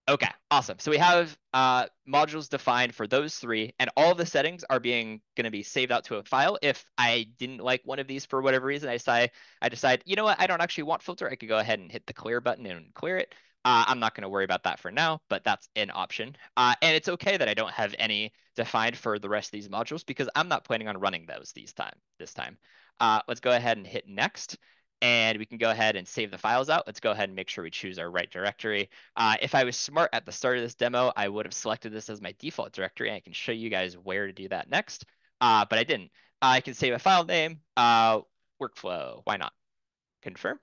Okay, awesome. So we have uh, modules defined for those three, and all the settings are being going to be saved out to a file. If I didn't like one of these for whatever reason, I decide, I decide, you know what, I don't actually want filter. I could go ahead and hit the clear button and clear it. Uh, I'm not going to worry about that for now, but that's an option. Uh, and it's okay that I don't have any defined for the rest of these modules because I'm not planning on running those these time, this time. Uh, let's go ahead and hit next. And we can go ahead and save the files out. Let's go ahead and make sure we choose our right directory. Uh, if I was smart at the start of this demo, I would have selected this as my default directory, and I can show you guys where to do that next, uh, but I didn't. I can save a file name, uh, workflow, why not? Confirm,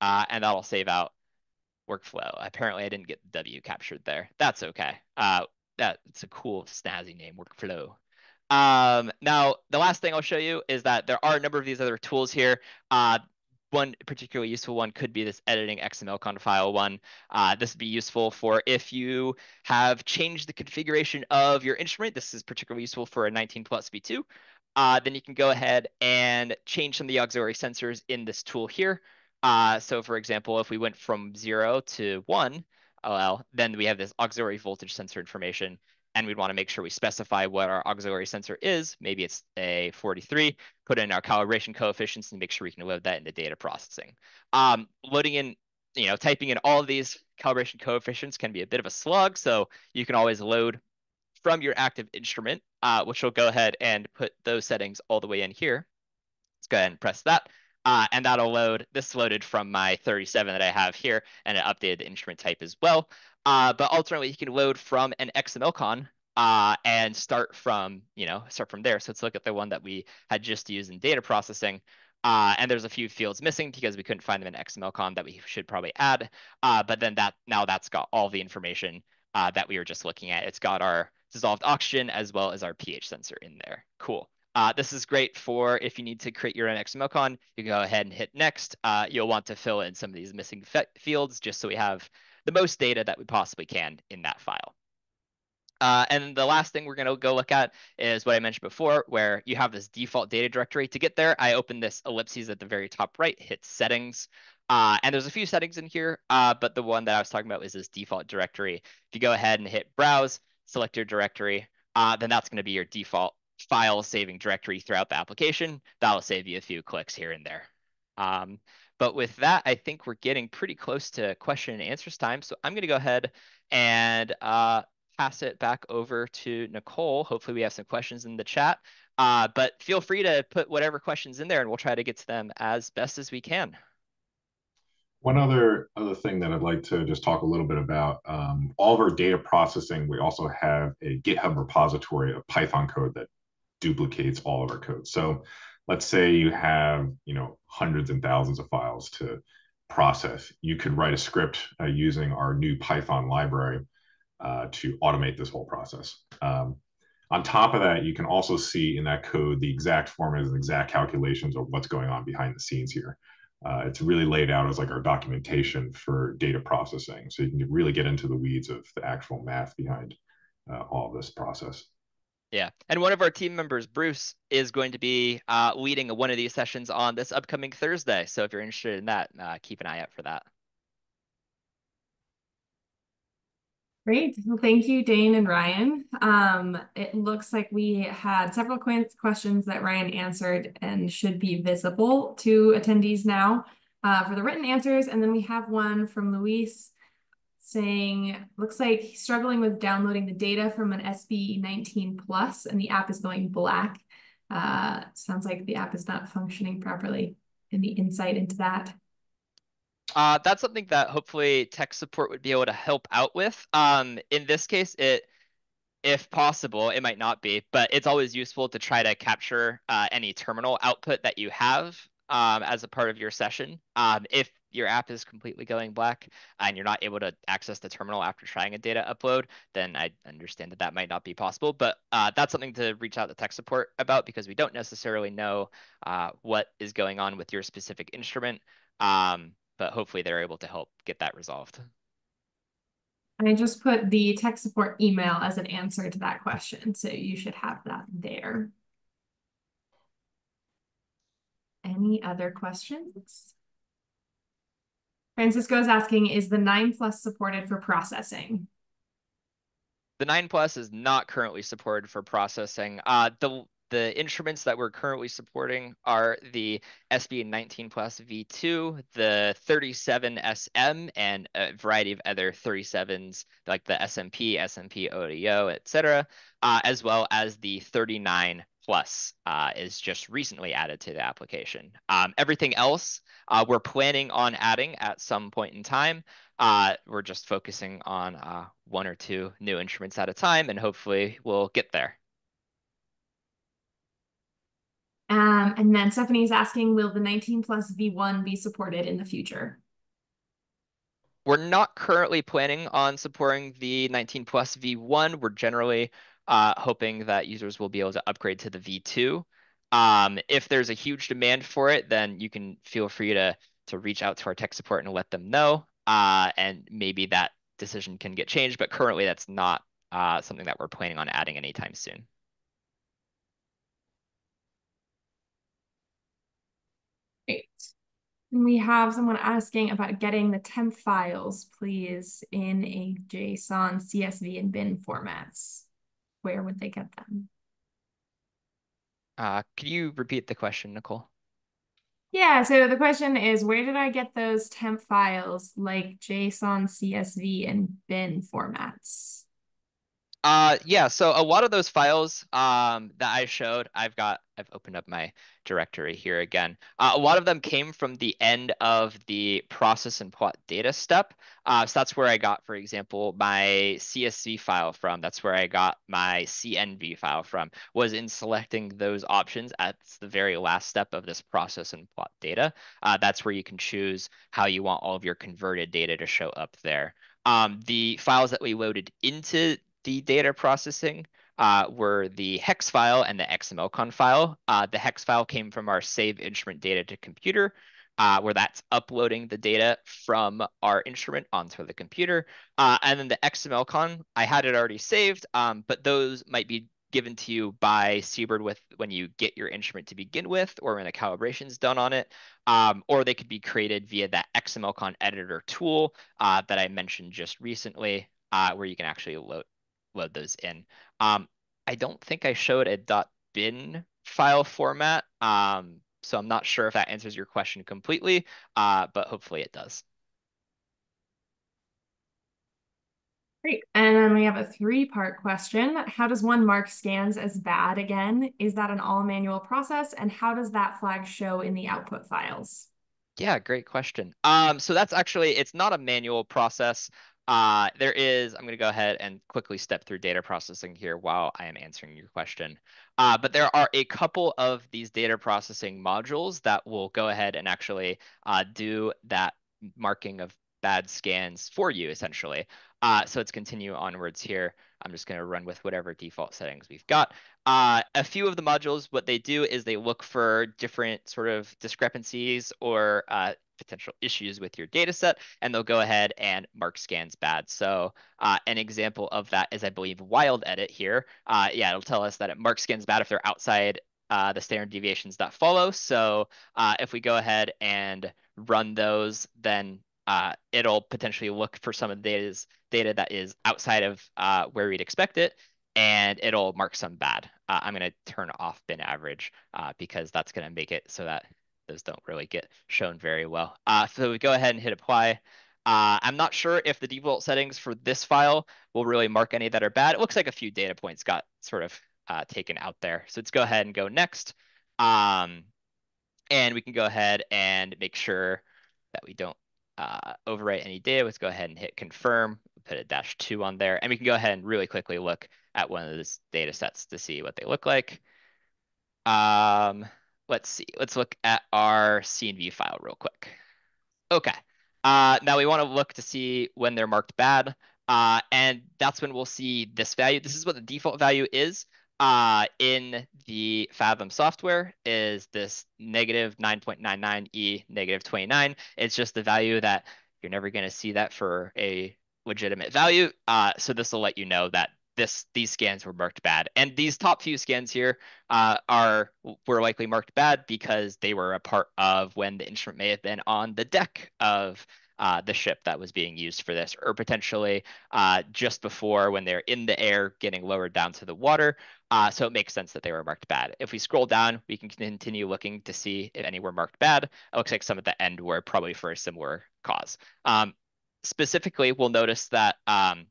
uh, and that'll save out workflow. Apparently I didn't get the W captured there. That's okay. Uh, that's a cool snazzy name, workflow. Um, now, the last thing I'll show you is that there are a number of these other tools here. Uh, one particularly useful one could be this editing X M L con file one. Uh, this would be useful for if you have changed the configuration of your instrument. This is particularly useful for a nineteen plus V two. Uh, then you can go ahead and change some of the auxiliary sensors in this tool here. Uh, so, for example, if we went from zero to one, well, then we have this auxiliary voltage sensor information. And we'd want to make sure we specify what our auxiliary sensor is. Maybe it's a forty-three, put in our calibration coefficients and make sure we can load that into data processing. Um, loading in, you know, typing in all of these calibration coefficients can be a bit of a slog. So you can always load from your active instrument, uh, which will go ahead and put those settings all the way in here. Let's go ahead and press that. Uh, and that'll load, this loaded from my thirty-seven that I have here, and it updated the instrument type as well. Uh, but ultimately, you can load from an X M L con uh, and start from, you know, start from there. So let's look at the one that we had just used in data processing. Uh, and there's a few fields missing because we couldn't find them in X M L con that we should probably add. Uh, but then that now that's got all the information uh, that we were just looking at. It's got our dissolved oxygen as well as our pH sensor in there. Cool. Uh, this is great for if you need to create your own X M L con, you can go ahead and hit next. Uh, you'll want to fill in some of these missing fields just so we have the most data that we possibly can in that file. Uh, and the last thing we're going to go look at is what I mentioned before, where you have this default data directory. To get there, I open this ellipses at the very top right, hit settings. Uh, and there's a few settings in here, uh, but the one that I was talking about is this default directory. If you go ahead and hit browse, select your directory, uh, then that's going to be your default file saving directory throughout the application. That'll save you a few clicks here and there. Um, but with that, I think we're getting pretty close to question and answers time. So I'm going to go ahead and uh, pass it back over to Nicole. Hopefully we have some questions in the chat, uh, but feel free to put whatever questions in there and we'll try to get to them as best as we can. One other other thing that I'd like to just talk a little bit about, um, all of our data processing, we also have a GitHub repository of Python code that duplicates all of our code. So let's say you have, you know, hundreds and thousands of files to process. You could write a script uh, using our new Python library uh, to automate this whole process. Um, on top of that, you can also see in that code the exact formulas and exact calculations of what's going on behind the scenes here. Uh, it's really laid out as like our documentation for data processing. So you can really get into the weeds of the actual math behind uh, all this process. Yeah. And one of our team members, Bruce, is going to be uh, leading one of these sessions on this upcoming Thursday. So if you're interested in that, uh, keep an eye out for that. Great. Well, thank you, Dane and Ryan. Um, it looks like we had several questions that Ryan answered and should be visible to attendees now uh, for the written answers. And then we have one from Luis saying, looks like he's struggling with downloading the data from an S B E nineteen plus and the app is going black. Uh, sounds like the app is not functioning properly. Any insight into that? Uh, that's something that hopefully tech support would be able to help out with. Um, in this case, it, if possible, it might not be, but it's always useful to try to capture uh, any terminal output that you have um, as a part of your session. Um, if your app is completely going black and you're not able to access the terminal after trying a data upload, then I understand that that might not be possible, but uh, that's something to reach out to tech support about because we don't necessarily know uh, what is going on with your specific instrument. Um, But hopefully they're able to help get that resolved. And I just put the tech support email as an answer to that question. So you should have that there. Any other questions? Francisco is asking, is the nine plus supported for processing? The nine plus is not currently supported for processing. Uh, the The instruments that we're currently supporting are the S B E nineteen plus V two, the thirty-seven S M, and a variety of other thirty-sevens like the S M P, S M P O D O, et cetera, uh, as well as the thirty-nine plus uh, is just recently added to the application. Um, everything else uh, we're planning on adding at some point in time. Uh, we're just focusing on uh, one or two new instruments at a time, and hopefully we'll get there. Um, and then Stephanie's asking, will the nineteen plus V one be supported in the future? We're not currently planning on supporting the nineteen plus V one. We're generally uh, hoping that users will be able to upgrade to the V two. Um, if there's a huge demand for it, then you can feel free to, to reach out to our tech support and let them know. Uh, and maybe that decision can get changed, but currently that's not uh, something that we're planning on adding anytime soon. Great. And we have someone asking about getting the temp files, please, in a JSON, C S V, and bin formats. Where would they get them? Uh, could you repeat the question, Nicole? Yeah, so the question is, where did I get those temp files like JSON, C S V, and bin formats? Uh, yeah, so a lot of those files um, that I showed, I've got, I've opened up my directory here again. Uh, a lot of them came from the end of the process and plot data step. Uh, so that's where I got, for example, my C S V file from. That's where I got my C N V file from, was in selecting those options at the very last step of this process and plot data. Uh, that's where you can choose how you want all of your converted data to show up there. Um, the files that we loaded into the data processing uh, were the hex file and the X M L con file. Uh, the hex file came from our save instrument data to computer, uh, where that's uploading the data from our instrument onto the computer. Uh, and then the X M L con, I had it already saved, um, but those might be given to you by Sea-Bird with when you get your instrument to begin with, or when a calibration's done on it, um, or they could be created via that X M L con editor tool uh, that I mentioned just recently, uh, where you can actually load load those in. Um, I don't think I showed a .bin file format, um, so I'm not sure if that answers your question completely, uh, but hopefully it does. Great, and then we have a three-part question. How does one mark scans as bad again? Is that an all-manual process, and how does that flag show in the output files? Yeah, great question. Um, so that's actually, it's not a manual process. Uh, there is, I'm going to go ahead and quickly step through data processing here while I am answering your question. Uh, but there are a couple of these data processing modules that will go ahead and actually uh, do that marking of bad scans for you, essentially. Uh, so let's continue onwards here. I'm just going to run with whatever default settings we've got. Uh, a few of the modules, what they do is they look for different sort of discrepancies or uh, potential issues with your data set, and they'll go ahead and mark scans bad. So uh, an example of that is, I believe, wild edit here. Uh, yeah, it'll tell us that it marks scans bad if they're outside uh, the standard deviations that follow. So uh, if we go ahead and run those, then uh, it'll potentially look for some of the data's, data that is outside of uh, where we'd expect it, and it'll mark some bad. Uh, I'm going to turn off bin average uh, because that's going to make it so that those don't really get shown very well. Uh, so we go ahead and hit apply. Uh, I'm not sure if the default settings for this file will really mark any that are bad. It looks like a few data points got sort of uh, taken out there. So let's go ahead and go next. Um, and we can go ahead and make sure that we don't uh, overwrite any data. Let's go ahead and hit confirm, put a dash two on there. And we can go ahead and really quickly look at one of those data sets to see what they look like. Um, let's see, let's look at our C N V file real quick. Okay. Uh, now we want to look to see when they're marked bad, uh, and that's when we'll see this value. This is what the default value is uh, in the Fathom software, is this negative nine point nine nine E negative twenty-nine. It's just the value that you're never going to see that for a legitimate value. Uh, so this will let you know that this these scans were marked bad. And these top few scans here uh, are were likely marked bad because they were a part of when the instrument may have been on the deck of Uh, the ship that was being used for this, or potentially uh, just before when they're in the air getting lowered down to the water. Uh, so it makes sense that they were marked bad. If we scroll down, we can continue looking to see if any were marked bad. It looks like some at the end were probably for a similar cause. Um, specifically, we'll notice that um,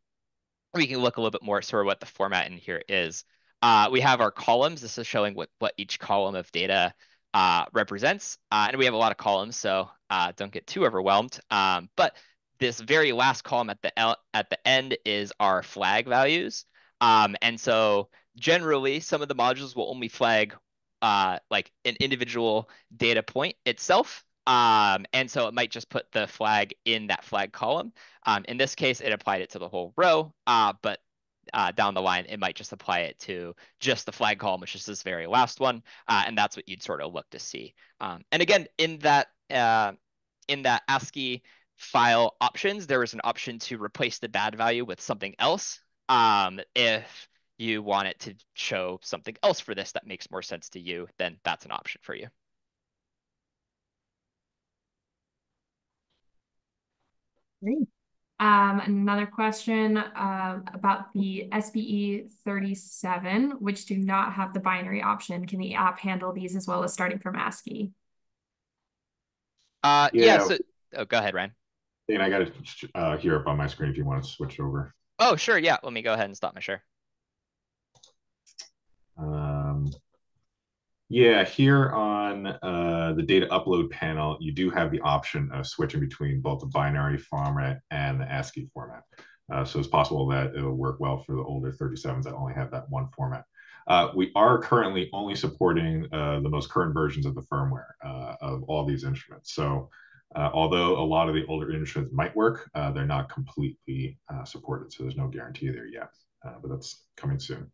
we can look a little bit more at sort of what the format in here is. Uh, we have our columns. This is showing what, what each column of data Uh, represents, uh, and we have a lot of columns, so uh, don't get too overwhelmed. Um, but this very last column at the L at the end is our flag values, um, and so generally some of the modules will only flag uh, like an individual data point itself, um, and so it might just put the flag in that flag column. Um, in this case, it applied it to the whole row, uh, but Uh, down the line, it might just apply it to just the flag column, which is this very last one, uh, and that's what you'd sort of look to see. Um, and again, in that uh, in that ASCII file options, there is an option to replace the bad value with something else um, if you want it to show something else for this that makes more sense to you. Then that's an option for you. Great. Um, another question uh, about the S B E thirty-seven, which do not have the binary option. Can the app handle these as well as starting from ASCII? Uh, yeah. yeah so, oh, go ahead, Ryan. And I got it uh, here up on my screen if you want to switch over. Oh, sure. Yeah. Let me go ahead and stop my share. Um, yeah. Here on uh, the data upload panel, you do have the option of switching between both the binary format and the ASCII format. Uh, so it's possible that it'll work well for the older thirty-sevens that only have that one format. Uh, we are currently only supporting uh, the most current versions of the firmware uh, of all these instruments. So uh, although a lot of the older instruments might work, uh, they're not completely uh, supported. So there's no guarantee there yet, uh, but that's coming soon.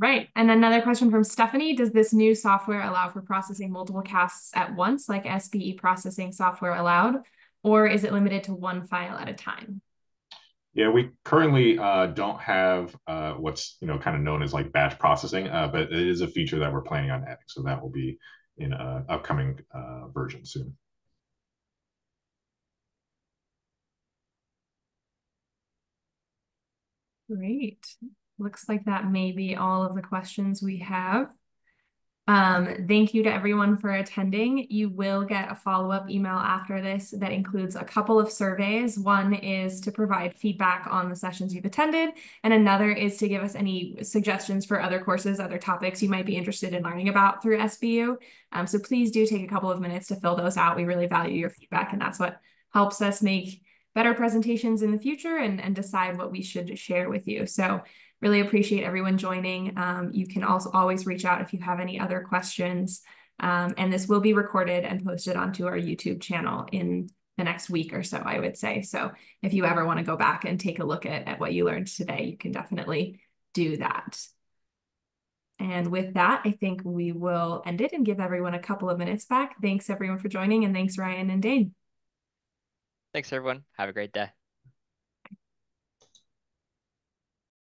Right. And another question from Stephanie. Does this new software allow for processing multiple casts at once, like S B E processing software allowed, or is it limited to one file at a time? Yeah, we currently uh, don't have uh, what's, you know, kind of known as like batch processing, uh, but it is a feature that we're planning on adding. So that will be in an upcoming uh, version soon. Great. Looks like that may be all of the questions we have. Um, thank you to everyone for attending. You will get a follow-up email after this that includes a couple of surveys. One is to provide feedback on the sessions you've attended, and another is to give us any suggestions for other courses, other topics you might be interested in learning about through S B U. Um, so please do take a couple of minutes to fill those out. We really value your feedback, and that's what helps us make better presentations in the future and, and decide what we should share with you. So really appreciate everyone joining. Um, you can also always reach out if you have any other questions. Um, and this will be recorded and posted onto our YouTube channel in the next week or so, I would say. So if you ever want to go back and take a look at, at what you learned today, you can definitely do that. And with that, I think we will end it and give everyone a couple of minutes back. Thanks everyone for joining, and thanks Ryan and Dane. Thanks everyone. Have a great day.